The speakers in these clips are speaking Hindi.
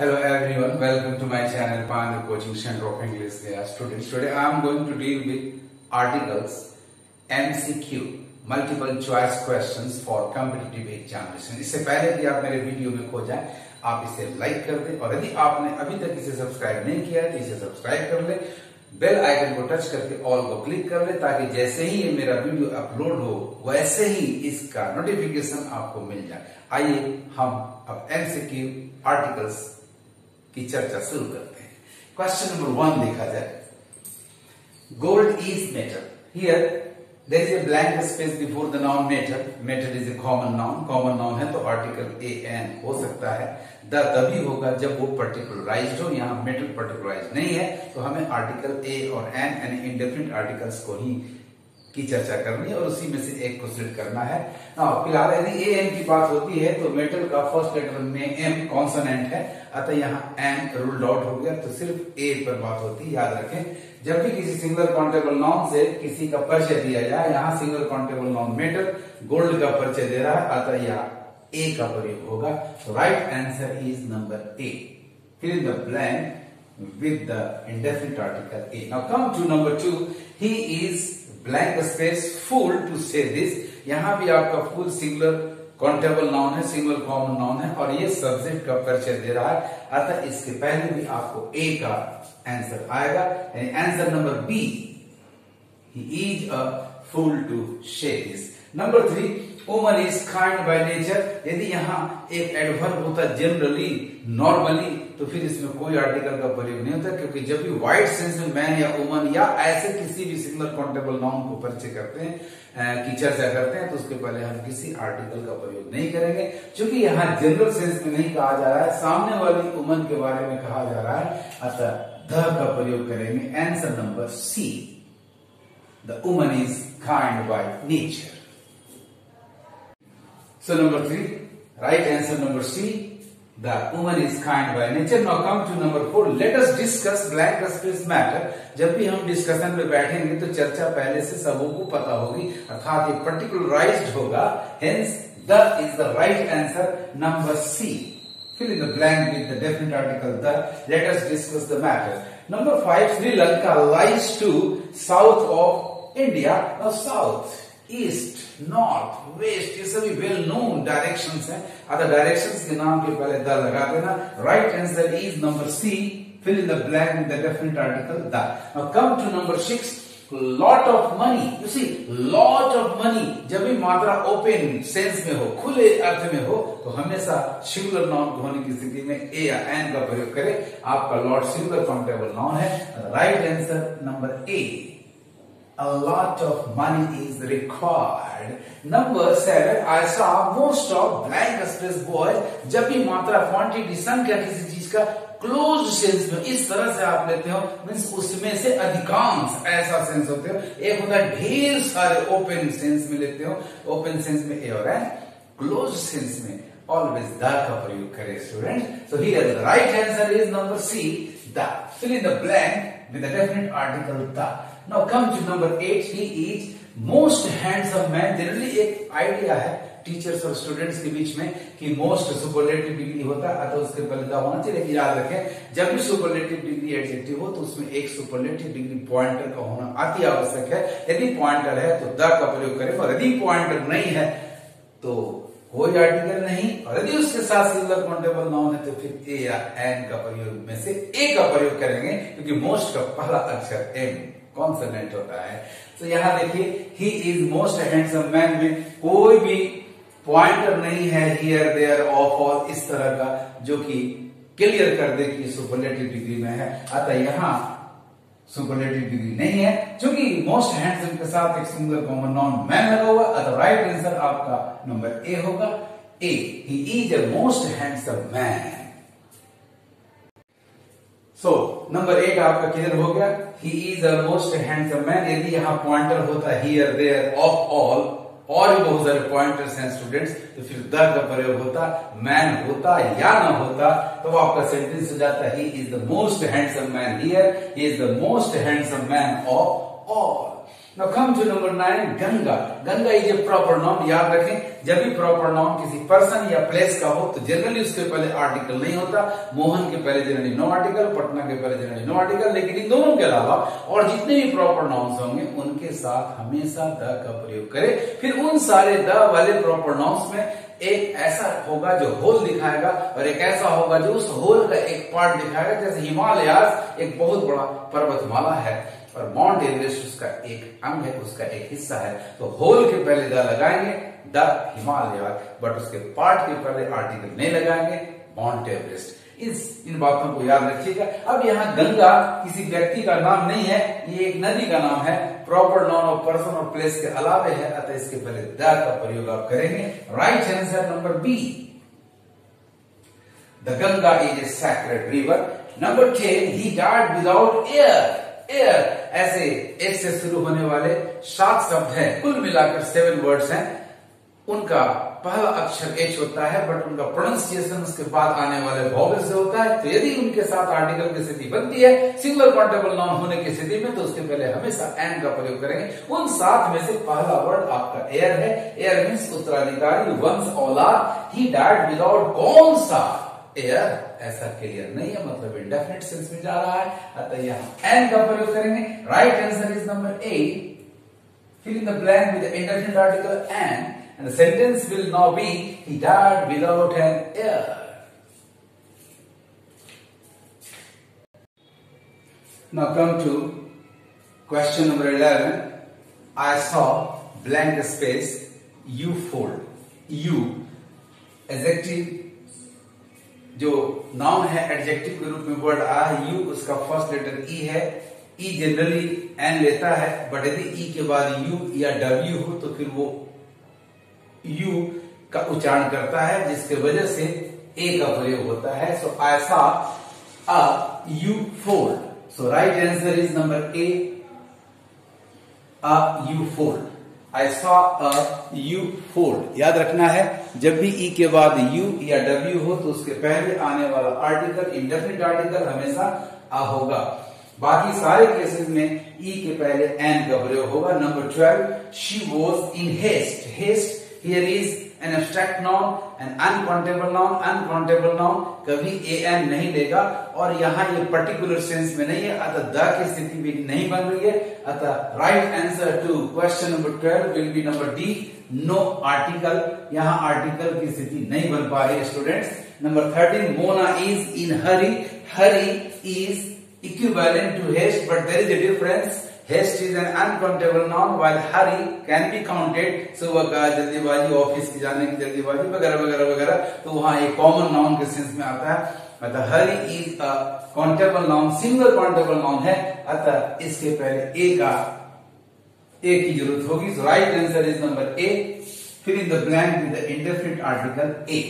Hello everyone, welcome to my channel Pioneer Coaching Centre of English. Gaya students, today I am going to deal with articles MCQ multiple choice questions for competitive examination. इससे पहले कि आप मेरे वीडियो में खो जाएं, आप इसे लाइक कर दें और यदि आपने अभी तक इसे सब्सक्राइब नहीं किया है तो इसे सब्सक्राइब कर लें, बेल आइकन को टच करके ऑल को क्लिक कर लें ताकि जैसे ही ये मेरा वीडियो अपलोड हो वैसे ही इसका नोटिफिकेशन आपको मिल जाए. आइए हम अब MCQ आर्टिकल्स की चर्चा शुरू करते हैं. क्वेश्चन नंबर 1 देखा जाए, gold is metal. Here there is a blank space before the noun metal. Metal is a common noun. Common noun है तो आर्टिकल ए एन हो सकता है. द तभी होगा जब वो पर्टिकुलराइज्ड हो. यहाँ मेटल पर्टिकुलराइज्ड नहीं है तो हमें आर्टिकल ए और एन यानी इंडेफिनिट आर्टिकल्स को ही की चर्चा करनी है और उसी में से एक को सिलेक्ट करना है. फिलहाल यदि ए एन की बात होती है तो मेटल का फर्स्ट लेटर में एम कॉन्सोनेंट है, अतः यहाँ एन रूल्ड आउट हो गया तो सिर्फ ए पर बात होती है. याद रखें जब भी किसी सिंगुलर काउंटेबल नाउन से किसी का परिचय दिया जाए, यहाँ singular countable noun metal gold का परिचय दे रहा है, अतः यहाँ ए का प्रयोग होगा. Right answer is number A. Fill the blank with the indefinite article A. Now come to number 2. He is blank space fool to say this. यहाँ भी आपका फूल सिंगुलर काउंटेबल नाउन है, सिंगुलर कॉमन नाउन है और ये सब्जेक्ट का परिचय दे रहा है, अतः इसके पहले भी आपको A का आंसर आएगा. यानी answer number B. He is a fool to say this. नंबर 3. Woman is kind by nature. यदि यहाँ एक एडवर्ब होता जनरली नॉर्मली तो फिर इसमें कोई आर्टिकल का प्रयोग नहीं होता, क्योंकि जब भी वाइड सेंस में मैन या वुमन या ऐसे किसी भी सिंगुलर काउंटेबल नाउन को परिचय करते हैं की चर्चा करते हैं तो उसके पहले हम किसी आर्टिकल का प्रयोग नहीं करेंगे. चूंकि यहाँ जनरल सेंस में नहीं कहा जा रहा है, सामने वाली वुमन के बारे में कहा जा रहा है, अतः द का प्रयोग करेंगे. Answer number C, the woman is kind by nature. So number 3, right answer number C, the woman is kind by nature. Now come to number 4. Let us discuss blank space matter. जब भी हम डिस्कशन में बैठेंगे तो चर्चा पहले से सबों को पता होगी, अर्थात ये पर्टिकुलराइज्ड होगा. Hence the is the right answer number C. Fill in the blank with the definite article the. Let us discuss the matter. Number 5. Sri Lanka lies to south of India. Now south, east, north, west ये सभी वेल नोन डायरेक्शंस हैं, अतः डायरेक्शंस के नाम के पहले द लगा देना. Right answer is number C. Fill in the blank with the definite article the. Now come to number 6. Lot of money. You see lot of money जब भी मात्रा ओपन सेंस में हो, खुले अर्थ में हो, तो हमेशा सिंगुलर नाउन होने की स्थिति में ए या एन का प्रयोग करें. आपका लॉट सिंगुलर काउंटेबल नाउन है. Right answer number A. A lot of money is required. Number 7. I saw most of blank space boys. जब भी मात्रा क्वांटिटी संख्या किसी चीज का क्लोज सेंस में इस तरह से आप लेते हो, मीन्स उसमें से अधिकांश ऐसा सेंस होते हो. एक होता है ढेर सारे ओपन सेंस में लेते हो, ओपन सेंस में ए और एन, क्लोज सेंस में ऑलवेज द का प्रयोग करें student. So here the right answer is number C, the. Fill in the blank with a definite article the. Now come to number 8. He is most handsome man. Generally एक idea है teachers और students के बीच में कि most superlative degree होता है, अतः उसके पहले द होना चाहिए. याद रखें जब भी superlative degree adjective हो तो उसमें एक superlative degree pointer का होना अति आवश्यक है. यदि pointer है तो द का प्रयोग करें और यदि pointer नहीं है तो कोई आर्टिकल नहीं और यदि उसके साथ सिंगुलर काउंटेबल नाउन है तो फिर ए या एन का प्रयोग में से ए का प्रयोग करेंगे, क्योंकि मोस्ट का पहला अक्षर एम कॉन्सोनेंट होता है. तो यहाँ देखिए he is most handsome man में कोई भी पॉइंटर नहीं है हियर देयर ऑफ और इस तरह का जो कि क्लियर कर दे कि सुपरलेटिव डिग्री में है, अतः यहाँ सुपरलेटिव डिग्री नहीं है. चूंकि मोस्ट हैंडसम के साथ एक सिंगुलर कॉमन नाउन मैन लगा हुआ, अतः राइट आंसर आपका नंबर ए होगा. A, he is a most handsome man. So number 8 आपका क्लियर हो गया. He is a most handsome man. यदि यहाँ पॉइंटर होता हियर देयर ऑफ ऑल और भी बहुत सारे पॉइंटर्स हैं स्टूडेंट्स तो फिर द का प्रयोग होता. मैन होता या ना होता तो आपका सेंटेंस हो जाता he is the most handsome man here, he is the most handsome man of all. Now come to number 9, Ganga. Ganga is a proper noun. याद रखें, जब भी proper noun किसी person या place का हो तो generally उसके पहले article नहीं होता. मोहन के पहले generally no article, पटना के पहले generally no article. लेकिन इन दोनों के अलावा और जितने भी proper nouns होंगे उनके साथ हमेशा the का प्रयोग करें. फिर उन सारे the वाले proper nouns में एक ऐसा होगा जो होल दिखाएगा और एक ऐसा होगा जो उस होल का एक पार्ट दिखाएगा. जैसे हिमालयास एक बहुत बड़ा पर्वतमाला है और माउंट एवरेस्ट उसका एक अंग है, उसका एक हिस्सा है. तो होल के पहले द लगाएंगे, द हिमालयास, बट उसके पार्ट के पहले आर्टिकल नहीं लगाएंगे, माउंट एवरेस्ट. इन बातों को याद रखिएगा. अब यहाँ गंगा किसी व्यक्ति का नाम नहीं है, ये एक नदी का नाम है. प्रॉपर नाउन ऑफ पर्सन और प्लेस के अलावा है, अतः इसके पहले द का प्रयोग आप करेंगे. Right answer number B, the Ganga is a sacred river. Number 10, he died without air. Air ऐसे एक से शुरू होने वाले 7 शब्द हैं, कुल मिलाकर 7 वर्ड्स हैं. उनका पहला अक्षर H होता है, बट उनका प्रोनाउंसिएशन उसके बाद आने वाले वॉवेल से होता है. तो यदि उनके साथ आर्टिकल की स्थिति बनती है, सिंगुलर काउंटेबल नाउन होने की स्थिति में, तो उसके पहले हमेशा एन का प्रयोग करेंगे. उन 7 में से पहला वर्ड आपका एयर है. एयर मीन्स उत्तराधिकारी, वंश, औलाद. ही डाइड विदाउट कौन सा एयर, ऐसा क्लियर नहीं है, मतलब इंडेफिनिट सेंस में जा रहा है, अतः यहाँ एन का प्रयोग करेंगे. Right answer is number 8. Fill in the blank with indefinite article an. And the sentence will now be, he died without an ear. Now come to question number 11. I saw blank space U fold. U adjective जो noun है, adjective के रूप में word आया है. U उसका first letter E है. E generally N लेता है, but यदि E के बाद U या W हो तो फिर वो U का उच्चारण करता है, जिसके वजह से A का प्रयोग होता है. So I saw a U fold. So right answer is number A, a U fold. I saw a U fold. याद रखना है, जब भी E के बाद U या W हो तो उसके पहले आने वाला आर्टिकल, इंडेफिनिट आर्टिकल, हमेशा आ होगा. बाकी सारे केसेस में E के पहले N का प्रयोग होगा. Number 12, she was in haste. Haste here is an abstract noun, an uncountable noun. Uncountable noun कभी an नहीं लेगा और यहाँ ये particular sense में नहीं है, अतः the की स्थिति भी नहीं बन रही है. अतः right answer to question number 12 will be number D, no article. यहाँ article की स्थिति नहीं बन पा रही students. Number 13, Mona is in hurry. Hurry is equivalent to haste, but there is a difference. Haste is an uncountable noun, while hurry can be counted. सुबह का जल्दीबाजी, ऑफिस की जाने की जल्दीबाजी वगैरह वगैरह वगैरह, तो वहाँ एक कॉमन नाउन के सेंस में आता है. अतः hurry is a countable noun, single countable noun है, अतः इसके पहले ए की जरूरत होगी. So right answer is number A. Fill in the blank with the indefinite article A.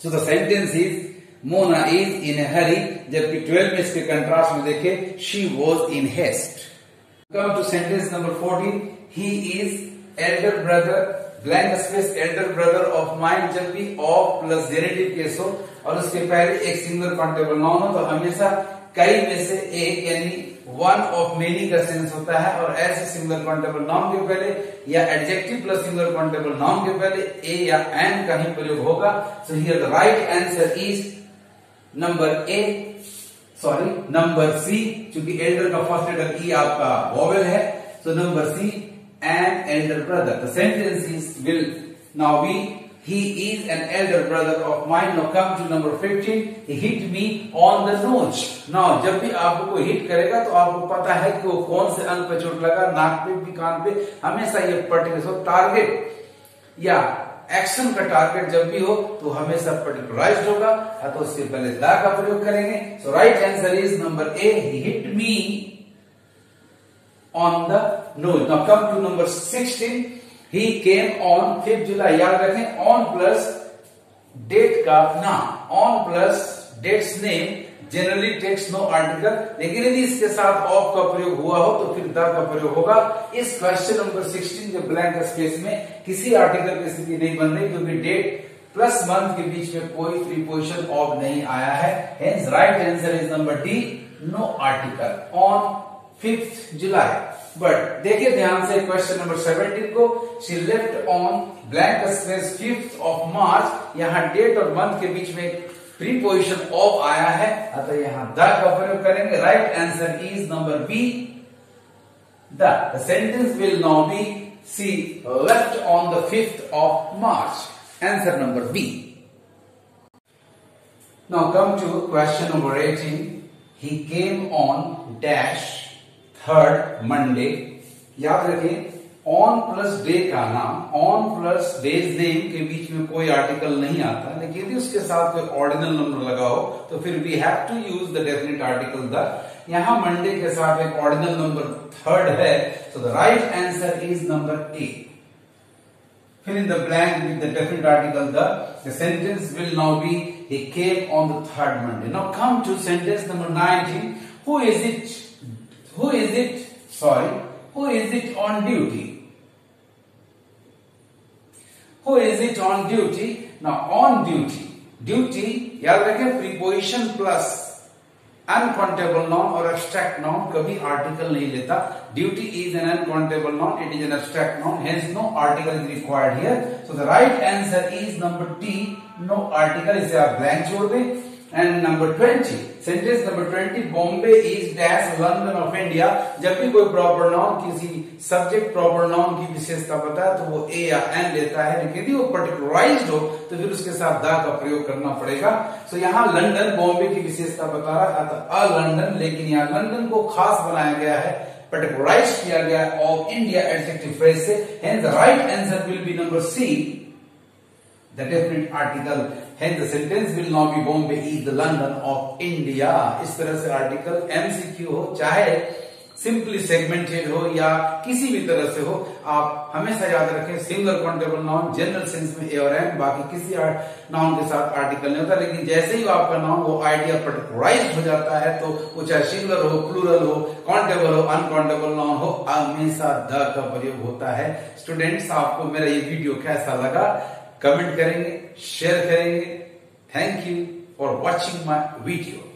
So the sentence is, Mona is in a hurry. जबकि 12 में इसके कंट्रास्ट में देखें, she was in haste. Come to sentence number 14. He is elder brother, blank space, elder brother of mine. जब भी of plus genitive केस हो और उसके पहले एक सिंगुलर काउंटेबल नाउन हो तो हमेशा कई में से एक, यानी वन ऑफ मेनी का सेंस होता है. और ऐसे सिंगुलर काउंटेबल नाउन के पहले या adjective plus singular countable noun के पहले ए या एन का ही प्रयोग होगा. So here the right answer is number A, sorry number C, क्योंकि एल्डर का फर्स्ट लेटर ई आपका वॉवेल है. So number C, an elder brother. The sentence will now be, he is an elder brother of mine. Now come to number 15, hit me on the nose. Now जब भी आपको कोई हिट करेगा तो आपको पता है कि वो कौन से अंग पे चोट लगा, नाक पे कि कान पे. हमेशा ये पर्टिकुलर टारगेट या एक्शन का टारगेट जब भी हो तो हमेशा पर्टिकुलराइज्ड होगा, तो उसके पहले द का प्रयोग करेंगे. So right answer is number A, he hit me on the nose. Now come to number 16, he came on 5 July. याद रखें, ऑन प्लस डेट का नाम, on plus dates name generally takes no article. लेकिन यदि इसके साथ ऑफ का प्रयोग हुआ हो तो फिर द का प्रयोग होगा. इस क्वेश्चन नंबर 16 के ब्लैंक स्पेस में किसी आर्टिकल की स्थिति नहीं बन रही, क्योंकि डेट प्लस मंथ के बीच में कोई प्रीपोजिशन ऑफ नहीं आया है. Hence right answer is number D, no article on 5 July. But देखिए ध्यान से क्वेश्चन नंबर 17 को, she left on blank space 5th of March, यहाँ डेट और मंथ के बीच में प्रीपोजिशन ऑफ आया है, अतः यहाँ द का प्रयोग करेंगे। Right answer is number B, the sentence will now be she left on the 5th of March, answer number B. Now come to question number 18, he came on dash 3rd Monday। याद रखें ऑन प्लस डे का नाम, ऑन प्लस डेज नेम के बीच में कोई आर्टिकल नहीं आता, लेकिन यदि उसके साथ कोई ऑर्डिनल नंबर लगाओ तो फिर we have to use the definite article the. यहां मंडे के साथ एक ऑर्डिनल नंबर 3rd है, so the right answer is number A. Fill in the blank with the definite article the, sentence will now be he came on the 3rd Monday। Now come to sentence number 19, who is it on duty? Who is it on duty? Now on duty, duty याद रखें प्रीपोजिशन प्लस अनकाउंटेबल नॉन और एब्स्ट्रैक्ट नॉन कभी आर्टिकल नहीं लेता। Duty is an uncountable noun, it is an abstract noun, hence no article is required here, so the right answer is number T, no article, इसे आप ब्लैंक छोड़ दें। And number 20, sentence number 20, Bombay is dash London of India. जब भी कोई प्रॉपर नाउन किसी सब्जेक्ट प्रॉपर नाउन की विशेषता बताए तो वो ए या एन लेता है, लेकिन यदि वो पर्टिकुलराइज्ड हो तो फिर उसके साथ द का प्रयोग करना पड़ेगा। सो यहाँ लंदन बॉम्बे की विशेषता बता रहा था अ लंदन, लेकिन यहाँ लंदन को खास बनाया गया है, पर्टिकुलराइज किया गया ऑफ इंडिया एडजेक्टिव फ्रेज से, and the right answer will be number C, the definite article, hence the sentence will now be Bombay is the London of India। इस तरह से आर्टिकल MCQ हो चाहे सिंपली सेगमेंटेड हो या किसी भी तरह से हो, आप हमेशा याद रखें single countable noun general sense में ए और एन, बाकी किसी नाउन के साथ आर्टिकल नहीं होता, लेकिन जैसे ही आपका नाउन वो आइडिया पर्टिकुलराइज्ड हो जाता है तो वो चाहे सिंगुलर हो, प्लूरल हो, काउंटेबल हो, अनकाउंटेबल नाउन हो, हमेशा द का प्रयोग होता है। स्टूडेंट्स आपको मेरा ये वीडियो कैसा लगा कमेंट करेंगे, शेयर करेंगे। Thank you for watching my video.